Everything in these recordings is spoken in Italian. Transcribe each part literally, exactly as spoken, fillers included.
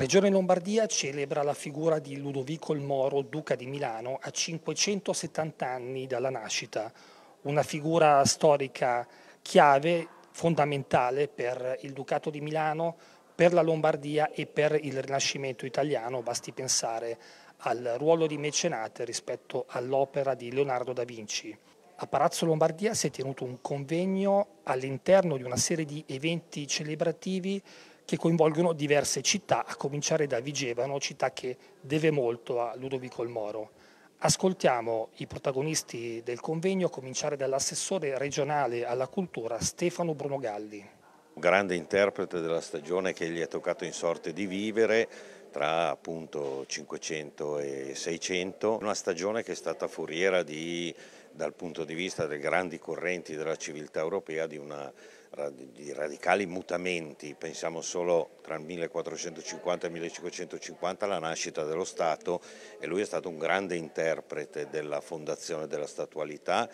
Regione Lombardia celebra la figura di Ludovico il Moro, Duca di Milano, a cinquecentosettanta anni dalla nascita, una figura storica chiave, fondamentale per il Ducato di Milano, per la Lombardia e per il Rinascimento italiano. Basti pensare al ruolo di mecenate rispetto all'opera di Leonardo da Vinci. A Palazzo Lombardia si è tenuto un convegno all'interno di una serie di eventi celebrativi che coinvolgono diverse città, a cominciare da Vigevano, città che deve molto a Ludovico il Moro. Ascoltiamo i protagonisti del convegno, a cominciare dall'assessore regionale alla cultura Stefano Bruno Galli. Un grande interprete della stagione che gli è toccato in sorte di vivere tra appunto cinquecento e seicento, una stagione che è stata foriera di, dal punto di vista delle grandi correnti della civiltà europea, di una di radicali mutamenti. Pensiamo solo tra il millequattrocentocinquanta e il millecinquecentocinquanta alla nascita dello Stato, e lui è stato un grande interprete della fondazione della statualità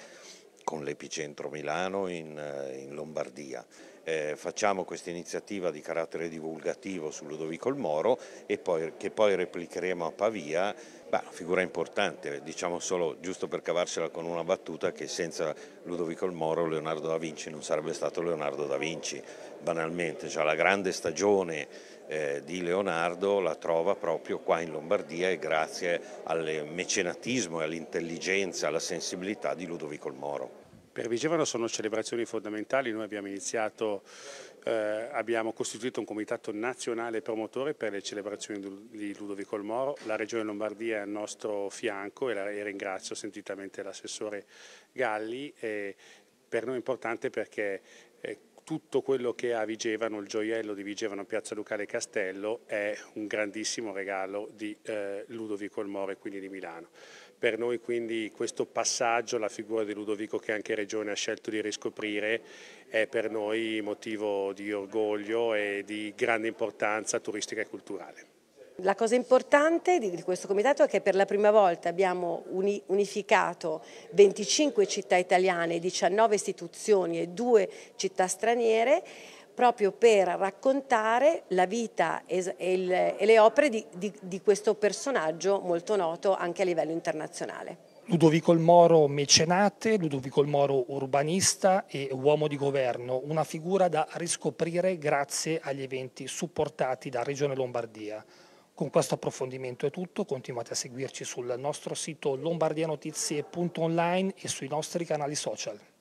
con l'epicentro Milano in, in Lombardia. Eh, facciamo questa iniziativa di carattere divulgativo su Ludovico il Moro e poi, che poi replicheremo a Pavia. Beh, figura importante, diciamo solo, giusto per cavarcela con una battuta, che senza Ludovico il Moro Leonardo da Vinci non sarebbe stato Leonardo da Vinci, banalmente. Cioè, la grande stagione eh, di Leonardo la trova proprio qua in Lombardia, e grazie al mecenatismo, all'intelligenza, alla sensibilità di Ludovico il Moro. Per Vigevano sono celebrazioni fondamentali. Noi abbiamo iniziato, eh, abbiamo costituito un comitato nazionale promotore per le celebrazioni di Ludovico il Moro. La Regione Lombardia è al nostro fianco, e, la, e ringrazio sentitamente l'assessore Galli. E per noi è importante perché eh, tutto quello che ha Vigevano, il gioiello di Vigevano, Piazza Lucale Castello, è un grandissimo regalo di eh, Ludovico il Moro e quindi di Milano. Per noi quindi questo passaggio, la figura di Ludovico che anche Regione ha scelto di riscoprire, è per noi motivo di orgoglio e di grande importanza turistica e culturale. La cosa importante di questo comitato è che per la prima volta abbiamo unificato venticinque città italiane, diciannove istituzioni e due città straniere, proprio per raccontare la vita e le opere di, di, di questo personaggio molto noto anche a livello internazionale. Ludovico il Moro mecenate, Ludovico il Moro urbanista e uomo di governo, una figura da riscoprire grazie agli eventi supportati da Regione Lombardia. Con questo approfondimento è tutto, continuate a seguirci sul nostro sito lombardianotizie punto online e sui nostri canali social.